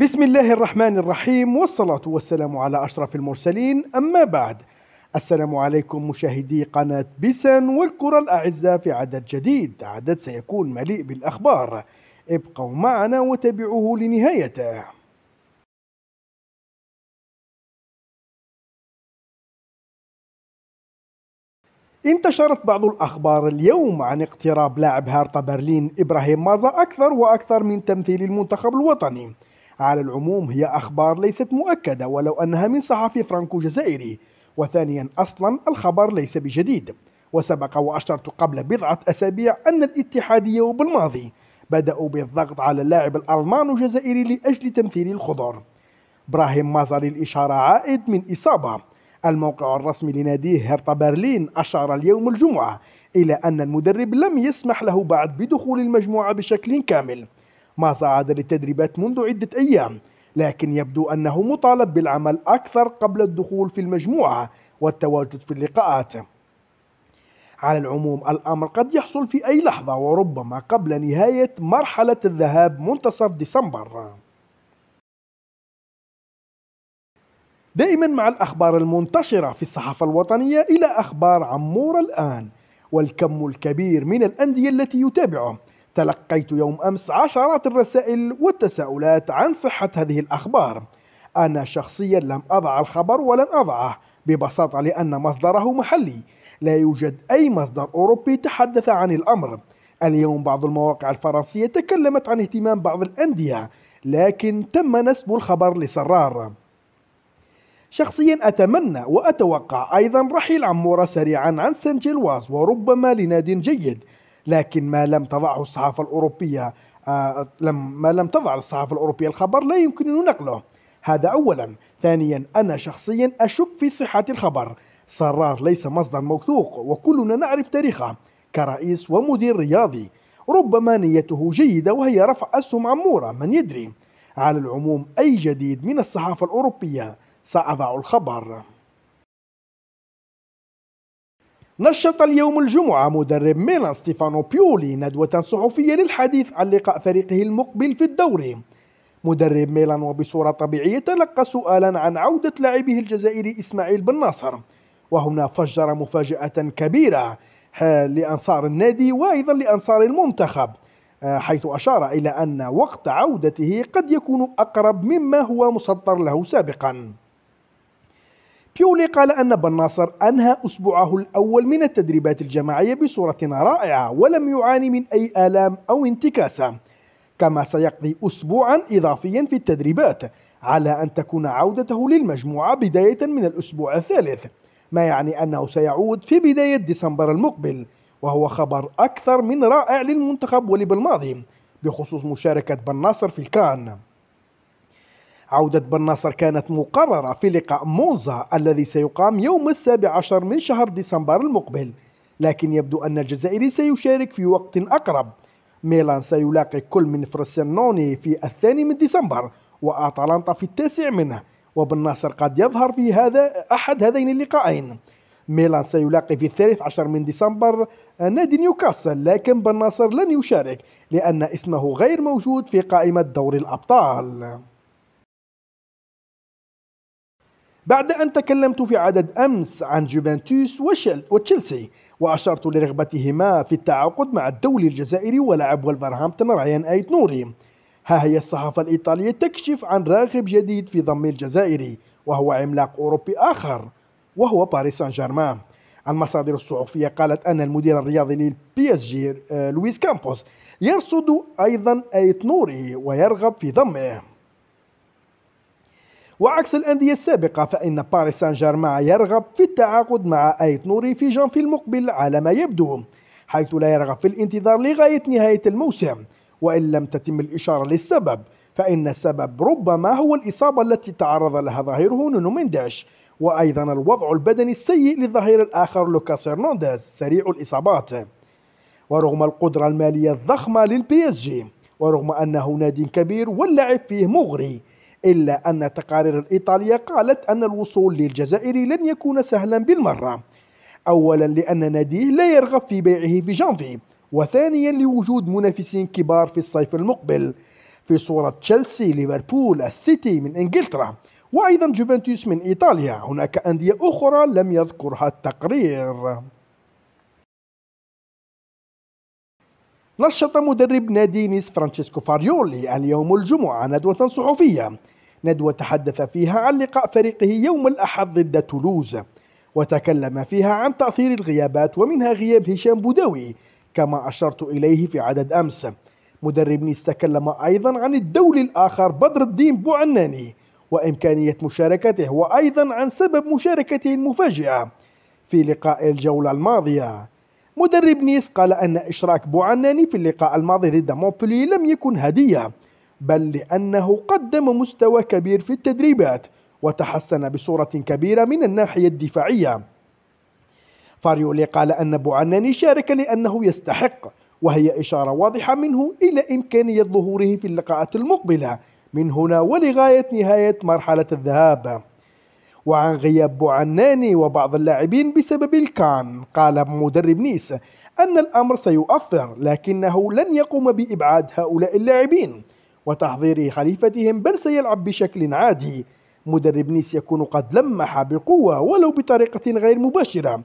بسم الله الرحمن الرحيم، والصلاة والسلام على أشرف المرسلين. أما بعد، السلام عليكم مشاهدي قناة بيسان والكرة الأعزاء في عدد جديد، عدد سيكون مليء بالأخبار. ابقوا معنا وتابعوه لنهايته. انتشرت بعض الأخبار اليوم عن اقتراب لاعب هيرتا برلين إبراهيم مازة أكثر وأكثر من تمثيل المنتخب الوطني. على العموم هي أخبار ليست مؤكدة ولو أنها من صحفي فرانكو جزائري، وثانيا أصلا الخبر ليس بجديد، وسبق وأشرت قبل بضعة أسابيع أن الاتحادية وبلماضي بدأوا بالضغط على اللاعب الألمان الجزائري لأجل تمثيل الخضر. إبراهيم مازة للإشارة عائد من إصابة. الموقع الرسمي لناديه هيرتا برلين أشار اليوم الجمعة إلى أن المدرب لم يسمح له بعد بدخول المجموعة بشكل كامل. مازة عاد للتدريبات منذ عدة أيام، لكن يبدو أنه مطالب بالعمل أكثر قبل الدخول في المجموعة والتواجد في اللقاءات. على العموم الأمر قد يحصل في أي لحظة، وربما قبل نهاية مرحلة الذهاب منتصف ديسمبر. دائما مع الأخبار المنتشرة في الصحافة الوطنية إلى أخبار عمور الآن، والكم الكبير من الأندية التي يتابعه. تلقيت يوم أمس عشرات الرسائل والتساؤلات عن صحة هذه الأخبار. أنا شخصيا لم أضع الخبر ولن أضعه، ببساطة لأن مصدره محلي، لا يوجد أي مصدر أوروبي تحدث عن الأمر. اليوم بعض المواقع الفرنسية تكلمت عن اهتمام بعض الأندية، لكن تم نسب الخبر لسرار. شخصيا أتمنى وأتوقع أيضا رحيل عمورة سريعا عن سان جيلواز، وربما لناد جيد، لكن ما لم تضعه الصحافة الأوروبية الخبر لا يمكن نقله. هذا أولا. ثانيا، أنا شخصيا أشك في صحة الخبر. سرار ليس مصدر موثوق وكلنا نعرف تاريخه كرئيس ومدير رياضي، ربما نيته جيدة وهي رفع أسهم عمورة، من يدري. على العموم أي جديد من الصحافة الأوروبية سأضع الخبر. نشط اليوم الجمعة مدرب ميلان ستيفانو بيولي ندوة صحفية للحديث عن لقاء فريقه المقبل في الدوري. مدرب ميلان وبصورة طبيعية تلقى سؤالا عن عودة لاعبه الجزائري اسماعيل بن ناصر، وهنا فجر مفاجأة كبيرة لأنصار النادي وأيضا لأنصار المنتخب، حيث أشار إلى أن وقت عودته قد يكون أقرب مما هو مسطر له سابقا. بيولي قال أن بن ناصر أنهى أسبوعه الأول من التدريبات الجماعية بصورة رائعة ولم يعاني من أي آلام أو انتكاسة، كما سيقضي أسبوعا إضافيا في التدريبات على أن تكون عودته للمجموعة بداية من الأسبوع الثالث، ما يعني أنه سيعود في بداية ديسمبر المقبل، وهو خبر أكثر من رائع للمنتخب ولبلماضي بخصوص مشاركة بن ناصر في الكان. عودة بن ناصر كانت مقررة في لقاء مونزا الذي سيقام يوم 17 من شهر ديسمبر المقبل، لكن يبدو أن الجزائري سيشارك في وقت أقرب. ميلان سيلاقي كل من فرسانوني في 2 من ديسمبر وأتلانتا في 9 منه، وبن ناصر قد يظهر في أحد هذين اللقاءين. ميلان سيلاقي في 13 من ديسمبر نادي نيوكاسل، لكن بن ناصر لن يشارك لأن اسمه غير موجود في قائمة دوري الأبطال. بعد أن تكلمت في عدد أمس عن جوفنتوس وتشيلسي وأشرت لرغبتهما في التعاقد مع الدولي الجزائري ولاعب والبرهامبتون رايان ايت نوري، ها هي الصحافة الإيطالية تكشف عن راغب جديد في ضم الجزائري، وهو عملاق أوروبي آخر وهو باريس سان جيرمان. المصادر الصحفية قالت أن المدير الرياضي للبي اس جي لويس كامبوس يرصد أيضا ايت نوري ويرغب في ضمه. وعكس الأندية السابقة فإن باريس سان جيرمان يرغب في التعاقد مع ايت نوري في جانفي المقبل على ما يبدو، حيث لا يرغب في الانتظار لغاية نهاية الموسم. وإن لم تتم الإشارة للسبب، فإن السبب ربما هو الإصابة التي تعرض لها ظهيره نونو مينداش، وأيضا الوضع البدني السيء للظهير الآخر لوكاس هرنانديز سريع الإصابات. ورغم القدرة المالية الضخمة للبي اس جي، ورغم أنه نادي كبير واللعب فيه مغري، إلا أن تقارير الإيطالية قالت أن الوصول للجزائري لن يكون سهلا بالمرة. أولا لأن ناديه لا يرغب في بيعه في جانفي، وثانيا لوجود منافسين كبار في الصيف المقبل، في صورة تشيلسي، ليفربول، السيتي من إنجلترا، وأيضا جوفنتوس من إيطاليا. هناك أندية أخرى لم يذكرها التقرير. نشط مدرب نادي نيس فرانشيسكو فاريولي اليوم الجمعة ندوة صحفية، ندوة تحدث فيها عن لقاء فريقه يوم الأحد ضد تولوز، وتكلم فيها عن تأثير الغيابات ومنها غياب هشام بوداوي كما أشرت إليه في عدد أمس. مدرب نيس تكلم أيضا عن الدولي الآخر بدر الدين بوعناني وإمكانية مشاركته، وأيضا عن سبب مشاركته المفاجئة في لقاء الجولة الماضية. مدرب نيس قال أن إشراك بوعناني في اللقاء الماضي ضد مونبلي لم يكن هدية، بل لأنه قدم مستوى كبير في التدريبات وتحسن بصورة كبيرة من الناحية الدفاعية. فاريولي قال أن بوعناني شارك لأنه يستحق، وهي إشارة واضحة منه إلى إمكانية ظهوره في اللقاءات المقبلة من هنا ولغاية نهاية مرحلة الذهاب. وعن غياب بوعناني وبعض اللاعبين بسبب الكان، قال مدرب نيس أن الأمر سيؤثر، لكنه لن يقوم بإبعاد هؤلاء اللاعبين وتحضير خليفتهم، بل سيلعب بشكل عادي. مدرب نيس يكون قد لمح بقوة ولو بطريقة غير مباشرة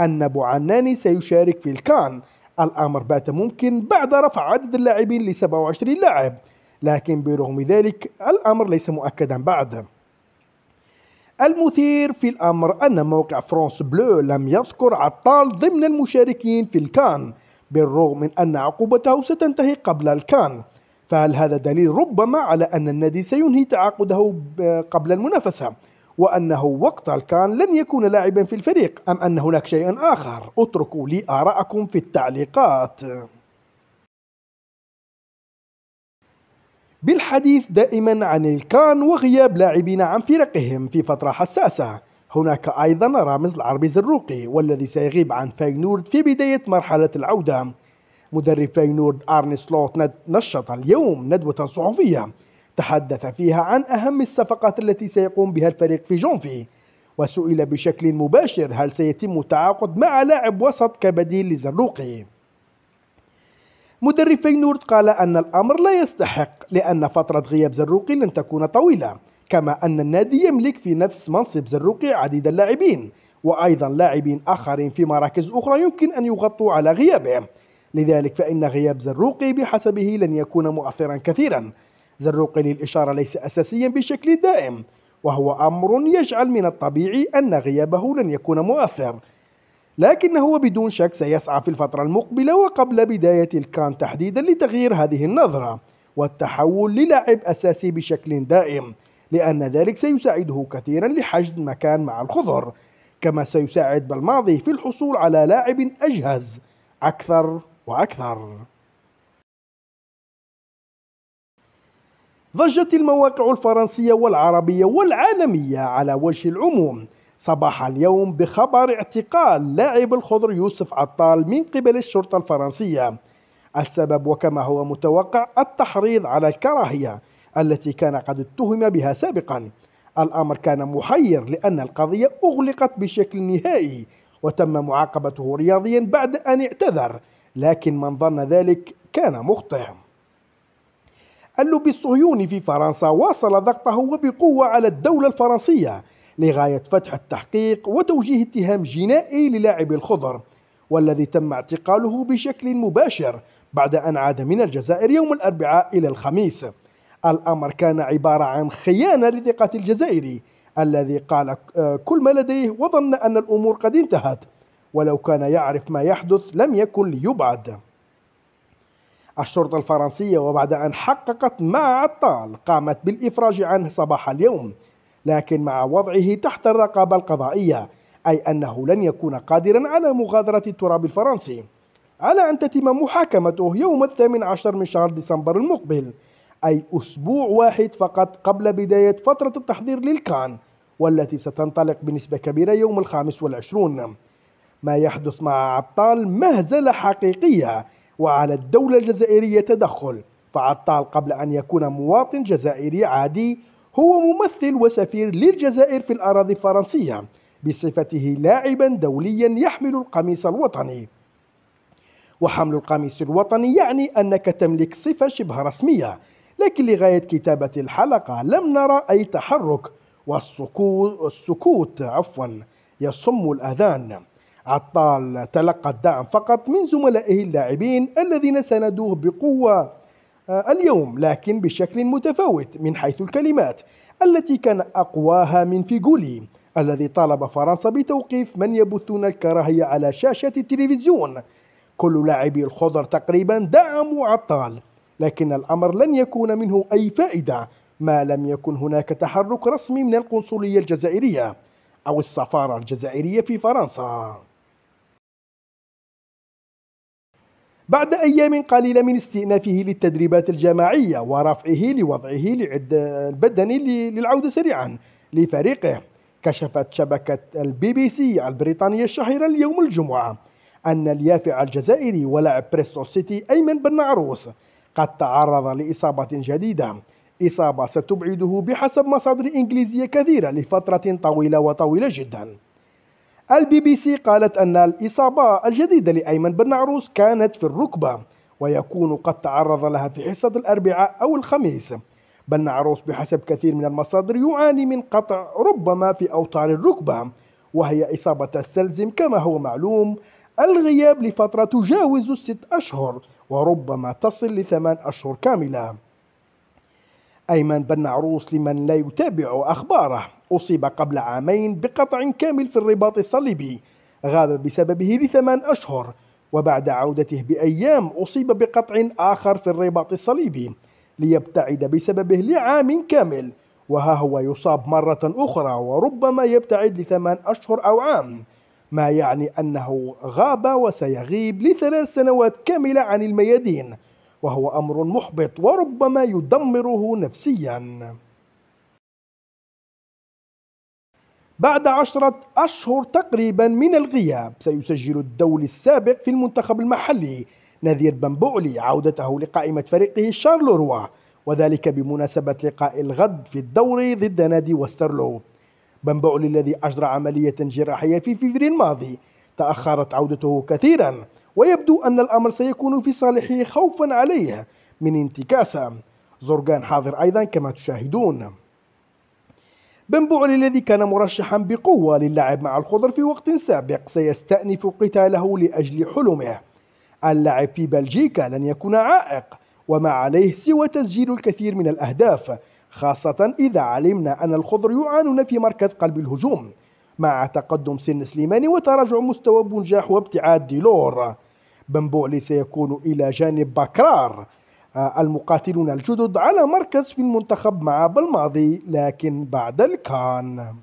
أن بوعناني سيشارك في الكان. الأمر بات ممكن بعد رفع عدد اللاعبين ل 27 لاعب، لكن برغم ذلك الأمر ليس مؤكدا بعد. المثير في الأمر أن موقع فرانس بلو لم يذكر عطال ضمن المشاركين في الكان بالرغم من أن عقوبته ستنتهي قبل الكان، فهل هذا دليل ربما على أن النادي سينهي تعاقده قبل المنافسة وأنه وقت الكان لن يكون لاعبا في الفريق، أم أن هناك شيء آخر؟ اتركوا لي آراءكم في التعليقات. بالحديث دائما عن الكان وغياب لاعبين عن فرقهم في فترة حساسة، هناك أيضا رامز العربي زروقي والذي سيغيب عن فاينورد في بداية مرحلة العودة. مدرب فاينورد أرني سلوت نشط اليوم ندوة صحفية تحدث فيها عن أهم الصفقات التي سيقوم بها الفريق في جونفي، وسئل بشكل مباشر هل سيتم التعاقد مع لاعب وسط كبديل لزروقي. مدرب فاينورد قال أن الأمر لا يستحق، لأن فترة غياب زروقي لن تكون طويلة، كما أن النادي يملك في نفس منصب زروقي عديد اللاعبين، وأيضا لاعبين آخرين في مراكز أخرى يمكن أن يغطوا على غيابه، لذلك فإن غياب زروقي بحسبه لن يكون مؤثرا كثيرا. زروقي للإشارة ليس أساسيا بشكل دائم، وهو أمر يجعل من الطبيعي أن غيابه لن يكون مؤثر، لكنه بدون شك سيسعى في الفترة المقبلة وقبل بداية الكان تحديدا لتغيير هذه النظرة والتحول للاعب أساسي بشكل دائم، لأن ذلك سيساعده كثيرا لحجز مكان مع الخضر، كما سيساعد بلماضي في الحصول على لاعب أجهز أكثر وأكثر. ضجت المواقع الفرنسية والعربية والعالمية على وجه العموم صباح اليوم بخبر اعتقال لاعب الخضر يوسف عطال من قبل الشرطة الفرنسية. السبب وكما هو متوقع التحريض على الكراهية التي كان قد اتهم بها سابقا. الأمر كان محير لأن القضية أغلقت بشكل نهائي وتم معاقبته رياضيا بعد أن اعتذر، لكن من ظن ذلك كان مخطئ. اللوبي الصهيوني في فرنسا واصل ضغطه وبقوة على الدولة الفرنسية لغاية فتح التحقيق وتوجيه اتهام جنائي للاعب الخضر، والذي تم اعتقاله بشكل مباشر بعد أن عاد من الجزائر يوم الأربعاء إلى الخميس. الأمر كان عبارة عن خيانة لثقة الجزائري الذي قال كل ما لديه وظن أن الأمور قد انتهت، ولو كان يعرف ما يحدث لم يكن ليبعد. الشرطة الفرنسية وبعد أن حققت مع عطال قامت بالإفراج عنه صباح اليوم، لكن مع وضعه تحت الرقابة القضائية، أي أنه لن يكون قادرا على مغادرة التراب الفرنسي، على أن تتم محاكمته يوم 18 من شهر ديسمبر المقبل، أي أسبوع واحد فقط قبل بداية فترة التحضير للكان، والتي ستنطلق بنسبة كبيرة يوم 25. ما يحدث مع عطال مهزلة حقيقية، وعلى الدولة الجزائرية تدخل، فعطال قبل أن يكون مواطن جزائري عادي هو ممثل وسفير للجزائر في الأراضي الفرنسية بصفته لاعبا دوليا يحمل القميص الوطني، وحمل القميص الوطني يعني أنك تملك صفة شبه رسمية، لكن لغاية كتابة الحلقة لم نرى أي تحرك، والسكوت يصم الأذان. عطال تلقى الدعم فقط من زملائه اللاعبين الذين ساندوه بقوة اليوم، لكن بشكل متفاوت من حيث الكلمات التي كان أقواها من فيغولي الذي طالب فرنسا بتوقيف من يبثون الكراهية على شاشة التلفزيون. كل لاعبي الخضر تقريبا دعموا عطال، لكن الأمر لن يكون منه أي فائدة ما لم يكن هناك تحرك رسمي من القنصلية الجزائرية أو السفارة الجزائرية في فرنسا. بعد أيام قليلة من استئنافه للتدريبات الجماعية ورفعه لوضعه البدني للعودة سريعا لفريقه، كشفت شبكة BBC البريطانية الشهيرة اليوم الجمعة أن اليافع الجزائري ولاعب بريستول سيتي أيمن بن عروس قد تعرض لإصابة جديدة، إصابة ستبعده بحسب مصادر إنجليزية كثيرة لفترة طويلة وطويلة جدا. الBBC قالت أن الإصابة الجديدة لأيمن بن عروس كانت في الركبة، ويكون قد تعرض لها في حصة الأربعاء أو الخميس. بن عروس بحسب كثير من المصادر يعاني من قطع ربما في أوتار الركبة، وهي إصابة تستلزم كما هو معلوم الغياب لفترة تجاوز 6 أشهر وربما تصل ل8 أشهر كاملة. أيمن بن عروس لمن لا يتابع أخباره أصيب قبل 2 عام بقطع كامل في الرباط الصليبي، غاب بسببه ل8 أشهر، وبعد عودته بأيام أصيب بقطع آخر في الرباط الصليبي ليبتعد بسببه ل1 عام كامل، وها هو يصاب مرة أخرى وربما يبتعد ل8 أشهر أو عام، ما يعني أنه غاب وسيغيب ل3 سنوات كاملة عن الميادين، وهو أمر محبط وربما يدمره نفسيا. بعد 10 أشهر تقريبا من الغياب سيسجل الدولي السابق في المنتخب المحلي نذير بن بوعلي عودته لقائمة فريقه شارلوروا، وذلك بمناسبة لقاء الغد في الدوري ضد نادي وسترلو. بن بوعلي الذي أجرى عملية جراحية في فبراير الماضي تأخرت عودته كثيرا، ويبدو أن الأمر سيكون في صالحه خوفا عليه من انتكاسة. زرقان حاضر أيضا كما تشاهدون. بن بوعلي الذي كان مرشحا بقوة للعب مع الخضر في وقت سابق سيستأنف قتاله لأجل حلمه. اللعب في بلجيكا لن يكون عائق، وما عليه سوى تسجيل الكثير من الأهداف، خاصة إذا علمنا أن الخضر يعانون في مركز قلب الهجوم مع تقدم سن سليماني وتراجع مستوى بنجاح وابتعاد ديلور. بن بوعلي سيكون إلى جانب بكرار المقاتلون الجدد على مركز في المنتخب مع بلماضي، لكن بعد الكان.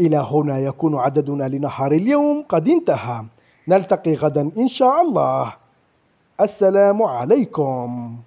إلى هنا يكون عددنا لنهار اليوم قد انتهى، نلتقي غدا إن شاء الله. السلام عليكم.